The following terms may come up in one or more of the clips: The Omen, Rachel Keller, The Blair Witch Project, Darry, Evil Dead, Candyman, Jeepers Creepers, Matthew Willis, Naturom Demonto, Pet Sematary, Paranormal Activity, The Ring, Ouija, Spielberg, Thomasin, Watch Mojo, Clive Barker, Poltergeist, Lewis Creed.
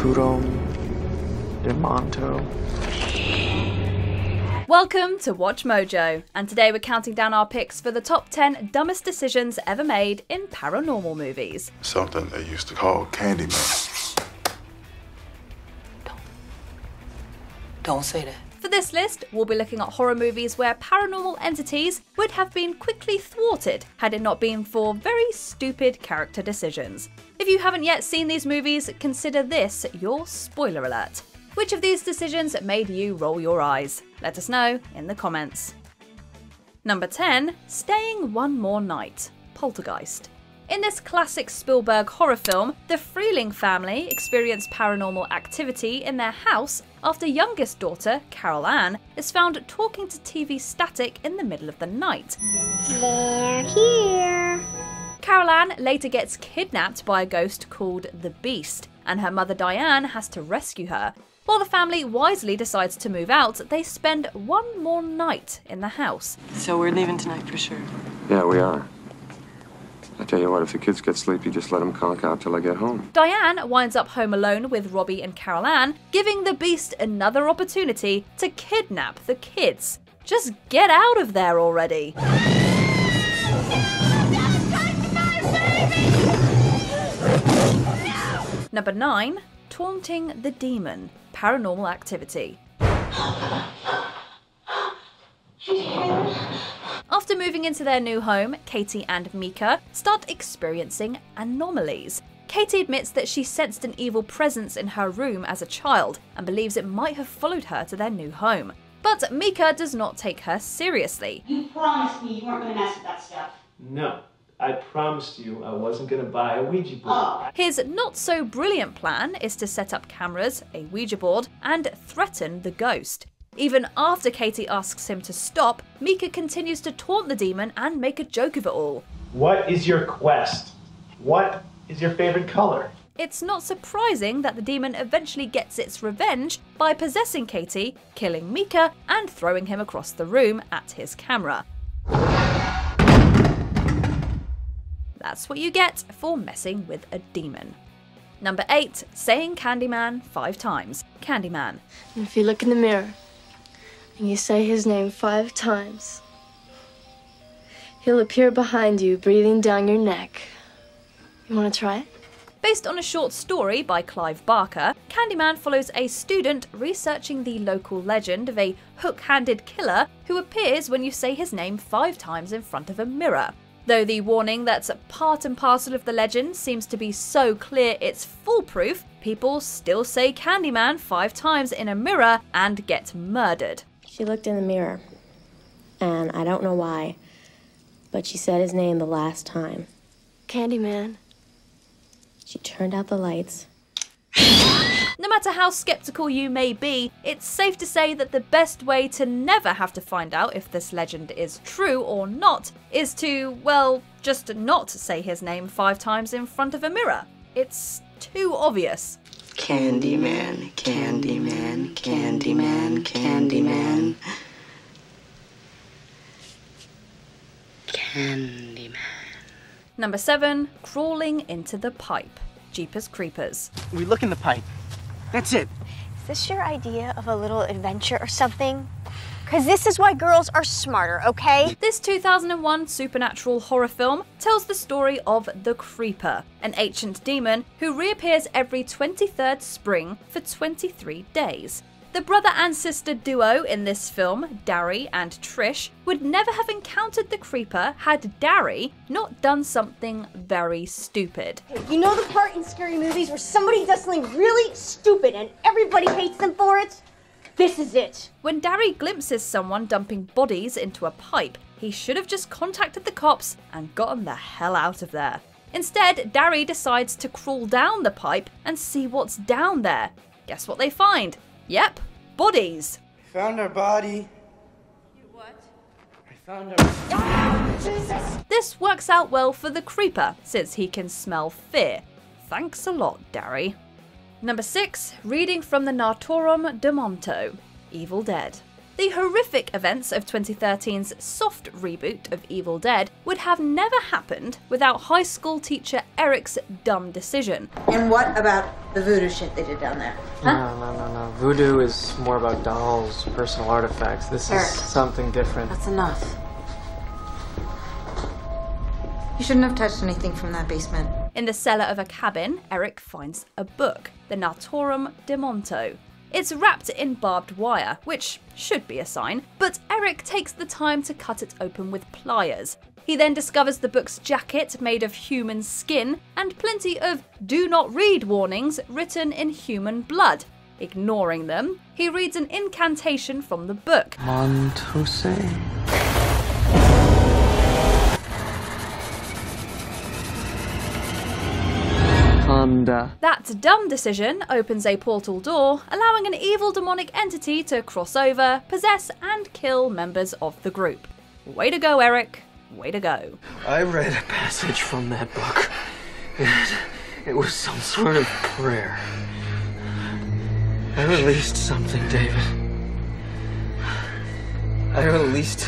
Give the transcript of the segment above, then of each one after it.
Naturom Demonto. Welcome to Watch Mojo, and today we're counting down our picks for the top 10 dumbest decisions ever made in paranormal movies. Something they used to call Candyman. Don't say that. For this list, we'll be looking at horror movies where paranormal entities would have been quickly thwarted had it not been for very stupid character decisions. If you haven't yet seen these movies, consider this your spoiler alert. Which of these decisions made you roll your eyes? Let us know in the comments. Number 10, staying one more night, Poltergeist. In this classic Spielberg horror film, the Freeling family experience paranormal activity in their house after youngest daughter, Carol Ann, is found talking to TV static in the middle of the night. They're here. Carol Ann later gets kidnapped by a ghost called the Beast, and her mother Diane has to rescue her. While the family wisely decides to move out, they spend one more night in the house. So we're leaving tonight for sure. Yeah, we are. I tell you what, if the kids get sleepy, just let them conk out till I get home. Diane winds up home alone with Robbie and Carol Ann, giving the Beast another opportunity to kidnap the kids. Just get out of there already. Number 9, taunting the demon, Paranormal Activity. After moving into their new home, Katie and Mika start experiencing anomalies. Katie admits that she sensed an evil presence in her room as a child and believes it might have followed her to their new home. But Mika does not take her seriously. You promised me you weren't going to mess with that stuff. No, I promised you I wasn't going to buy a Ouija board. Oh. His not-so-brilliant plan is to set up cameras, a Ouija board, and threaten the ghost. Even after Katie asks him to stop, Mika continues to taunt the demon and make a joke of it all. What is your quest? What is your favorite color? It's not surprising that the demon eventually gets its revenge by possessing Katie, killing Mika, and throwing him across the room at his camera. That's what you get for messing with a demon. Number 8, saying Candyman 5 times. Candyman. And if you look in the mirror, and you say his name 5 times, he'll appear behind you, breathing down your neck. You want to try it? Based on a short story by Clive Barker, Candyman follows a student researching the local legend of a hook-handed killer who appears when you say his name 5 times in front of a mirror. Though the warning that's part and parcel of the legend seems to be so clear it's foolproof, people still say Candyman 5 times in a mirror and get murdered. She looked in the mirror, and I don't know why, but she said his name the last time. Candyman. She turned out the lights. No matter how skeptical you may be, it's safe to say that the best way to never have to find out if this legend is true or not is to, well, just not say his name 5 times in front of a mirror. It's too obvious. Candyman, Candyman, Candyman, Candyman. Candyman. Number 7, crawling into the pipe, Jeepers Creepers. We look in the pipe. That's it. Is this your idea of a little adventure or something? Because this is why girls are smarter, okay? This 2001 supernatural horror film tells the story of the Creeper, an ancient demon who reappears every 23rd spring for 23 days. The brother and sister duo in this film, Darry and Trish, would never have encountered the Creeper had Darry not done something very stupid. You know the part in scary movies where somebody does something really stupid and everybody hates them for it? This is it. When Darry glimpses someone dumping bodies into a pipe, he should have just contacted the cops and gotten the hell out of there. Instead, Darry decides to crawl down the pipe and see what's down there. Guess what they find? Yep, bodies. I found her body. You what? I found her. Ah, Jesus! This works out well for the Creeper, since he can smell fear. Thanks a lot, Darry. Number 6, reading from the Naturom Demonto, Evil Dead. The horrific events of 2013's soft reboot of Evil Dead would have never happened without high school teacher Eric's dumb decision. And what about the voodoo shit they did down there? Huh? No. Voodoo is more about dolls, personal artifacts. This Eric, is something different. That's enough. You shouldn't have touched anything from that basement. In the cellar of a cabin, Eric finds a book, the Naturom Demonto. It's wrapped in barbed wire, which should be a sign, but Eric takes the time to cut it open with pliers. He then discovers the book's jacket made of human skin and plenty of "do not read" warnings written in human blood. Ignoring them, he reads an incantation from the book. Montose. That dumb decision opens a portal door, allowing an evil demonic entity to cross over, possess and kill members of the group. Way to go, Eric. Way to go. I read a passage from that book. It was some sort of prayer. I released something, David. I released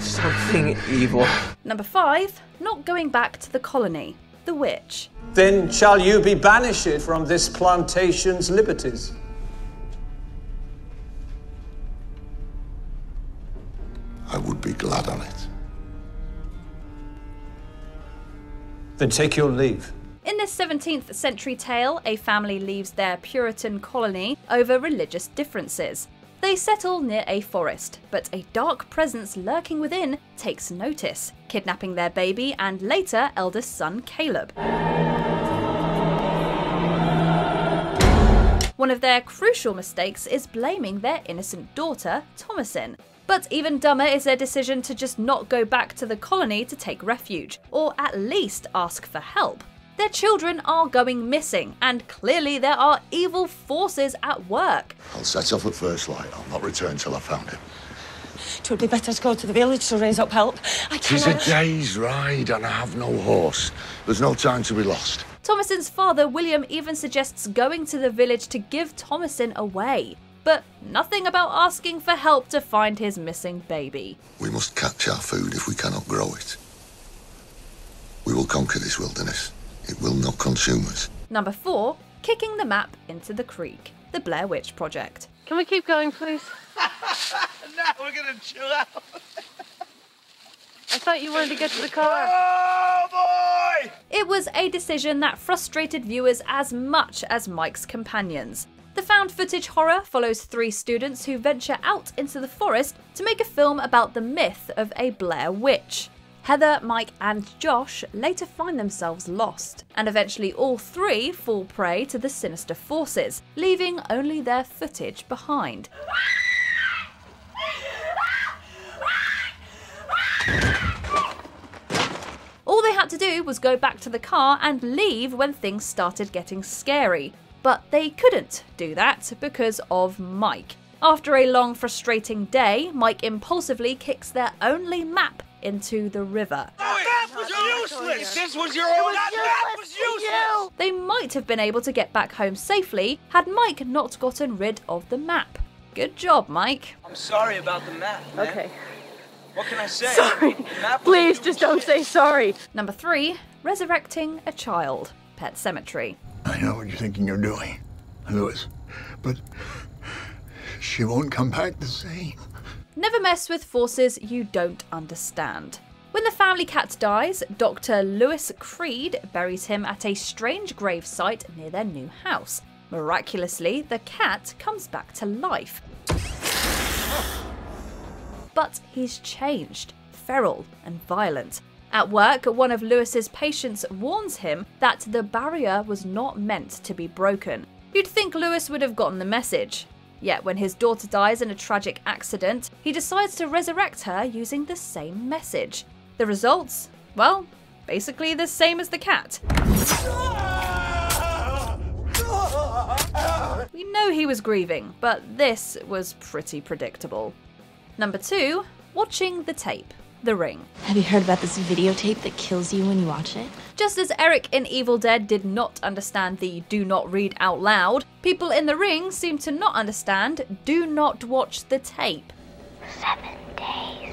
something evil. Number 5. Not going back to the colony. The Witch. Then shall you be banished from this plantation's liberties. I would be glad on it. Then take your leave. In this 17th century tale, a family leaves their Puritan colony over religious differences. They settle near a forest, but a dark presence lurking within takes notice, kidnapping their baby and later eldest son Caleb. One of their crucial mistakes is blaming their innocent daughter, Thomasin. But even dumber is their decision to just not go back to the colony to take refuge, or at least ask for help. Their children are going missing, and clearly there are evil forces at work. I'll set off at first light. I'll not return till I've found him. It would be better to go to the village to raise up help. I cannot... 'Tis a day's ride, and I have no horse. There's no time to be lost. Thomasin's father, William, even suggests going to the village to give Thomasin away. But nothing about asking for help to find his missing baby. We must catch our food if we cannot grow it. We will conquer this wilderness. It will not consume us. Number 4. Kicking the map into the creek. The Blair Witch Project. Can we keep going, please? No, we're gonna chill out. I thought you wanted to get to the car. Oh, boy! It was a decision that frustrated viewers as much as Mike's companions. The found footage horror follows 3 students who venture out into the forest to make a film about the myth of a Blair Witch. Heather, Mike and Josh later find themselves lost, and eventually all 3 fall prey to the sinister forces, leaving only their footage behind. All they had to do was go back to the car and leave when things started getting scary, but they couldn't do that because of Mike. After a long, frustrating day, Mike impulsively kicks their only map into the river. That was useless! This was your own map! That was useless! They might have been able to get back home safely had Mike not gotten rid of the map. Good job, Mike. I'm sorry about the map, man. Okay. What can I say? Sorry. Please just don't say sorry. Number 3. Resurrecting a child. Pet Sematary. I know what you're thinking you're doing, Lewis, but she won't come back the same. Never mess with forces you don't understand. When the family cat dies, Dr. Lewis Creed buries him at a strange gravesite near their new house. Miraculously, the cat comes back to life. But he's changed, feral and violent. At work, one of Lewis's patients warns him that the barrier was not meant to be broken. You'd think Lewis would have gotten the message. Yet when his daughter dies in a tragic accident, he decides to resurrect her using the same message. The results? Well, basically the same as the cat. We know he was grieving, but this was pretty predictable. Number 2, watching the tape. The Ring. Have you heard about this videotape that kills you when you watch it? Just as Eric in Evil Dead did not understand the do not read out loud, people in The Ring seem to not understand do not watch the tape. 7 days.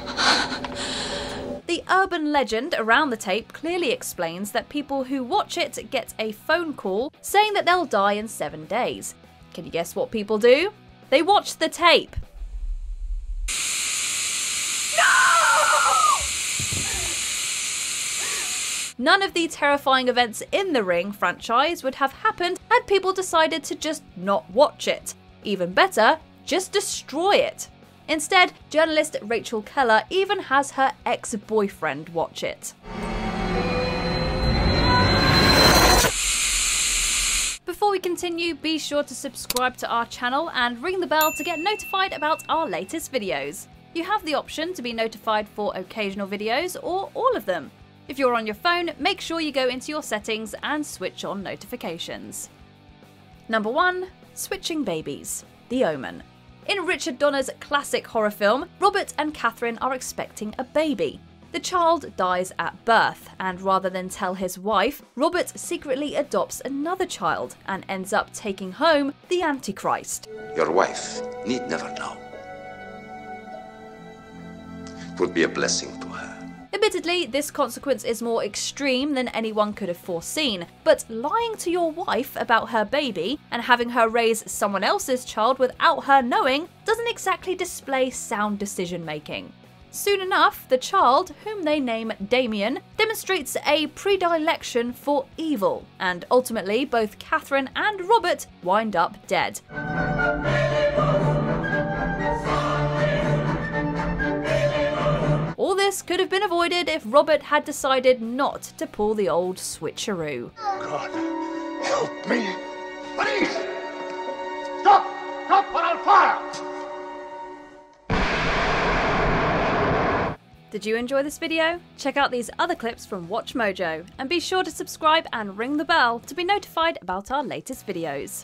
The urban legend around the tape clearly explains that people who watch it get a phone call saying that they'll die in 7 days. Can you guess what people do? They watch the tape. None of the terrifying events in the Ring franchise would have happened had people decided to just not watch it. Even better, just destroy it. Instead, journalist Rachel Keller even has her ex-boyfriend watch it. Before we continue, be sure to subscribe to our channel and ring the bell to get notified about our latest videos. You have the option to be notified for occasional videos or all of them. If you're on your phone, make sure you go into your settings and switch on notifications. Number 1. Switching babies. The Omen. In Richard Donner's classic horror film, Robert and Catherine are expecting a baby. The child dies at birth, and rather than tell his wife, Robert secretly adopts another child and ends up taking home the Antichrist. Your wife need never know. It would be a blessing to her. Admittedly, this consequence is more extreme than anyone could have foreseen, but lying to your wife about her baby and having her raise someone else's child without her knowing doesn't exactly display sound decision-making. Soon enough, the child, whom they name Damien, demonstrates a predilection for evil, and ultimately both Catherine and Robert wind up dead. All this could have been avoided if Robert had decided not to pull the old switcheroo. God, help me, please! Stop! Stop or I'll fire! Did you enjoy this video? Check out these other clips from Watch Mojo, and be sure to subscribe and ring the bell to be notified about our latest videos.